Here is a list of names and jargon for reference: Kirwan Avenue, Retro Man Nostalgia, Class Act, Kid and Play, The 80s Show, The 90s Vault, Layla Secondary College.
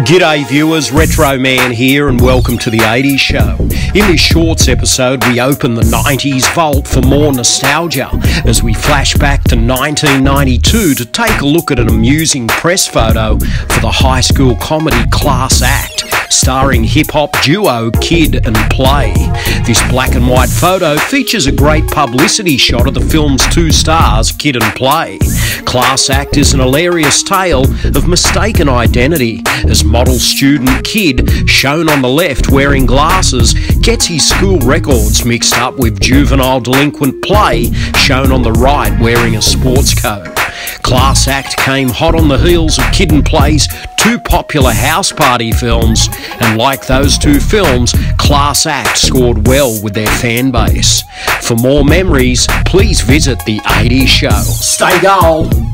G'day viewers, Retro Man here and welcome to the 80s Show. In this shorts episode we open the 90s Vault for more nostalgia as we flash back to 1992 to take a look at an amusing press photo for the high school comedy Class Act, starring hip-hop duo Kid and Play. This black and white photo features a great publicity shot of the film's two stars, Kid and Play. Class Act is an hilarious tale of mistaken identity, as model student Kid, shown on the left wearing glasses, gets his school records mixed up with juvenile delinquent Play, shown on the right wearing a sports coat. Class Act came hot on the heels of Kid and Play's two popular house party films, and like those two films, Class Act scored well with their fan base. For more memories, please visit The 80s Show. Stay gold!